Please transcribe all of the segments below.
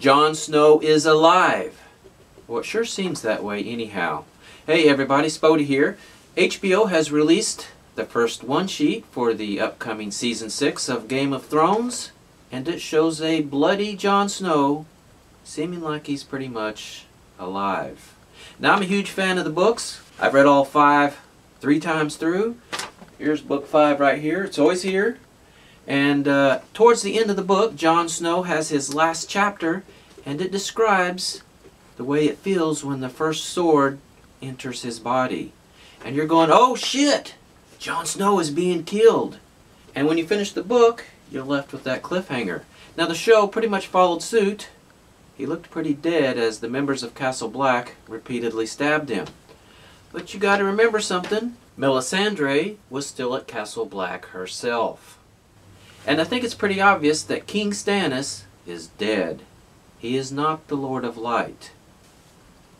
Jon Snow is alive. Well, it sure seems that way anyhow. Hey everybody, Spoda here. HBO has released the first one sheet for the upcoming Season 6 of Game of Thrones, and it shows a bloody Jon Snow seeming like he's pretty much alive. Now, I'm a huge fan of the books. I've read all 5 3 times through. Here's book 5 right here. It's always here. And towards the end of the book, Jon Snow has his last chapter, and it describes the way it feels when the first sword enters his body. And you're going, oh shit! Jon Snow is being killed. And when you finish the book, you're left with that cliffhanger. Now, the show pretty much followed suit. He looked pretty dead as the members of Castle Black repeatedly stabbed him. But you gotta remember something. Melisandre was still at Castle Black herself. And I think it's pretty obvious that King Stannis is dead. He is not the Lord of Light.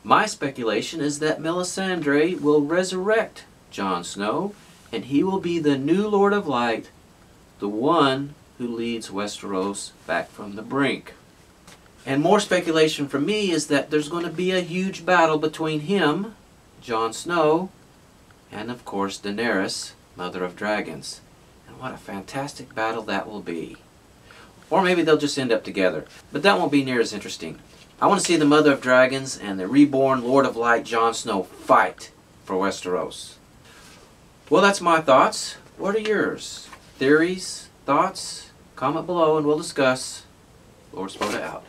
My speculation is that Melisandre will resurrect Jon Snow, and he will be the new Lord of Light, the one who leads Westeros back from the brink. And more speculation from me is that there's going to be a huge battle between him, Jon Snow, and of course Daenerys, Mother of Dragons. And what a fantastic battle that will be. Or maybe they'll just end up together, but that won't be near as interesting. I want to see the Mother of Dragons and the reborn Lord of Light, Jon Snow, fight for Westeros. Well, that's my thoughts. What are yours? Theories? Thoughts? Comment below and we'll discuss. Lord Spoda out.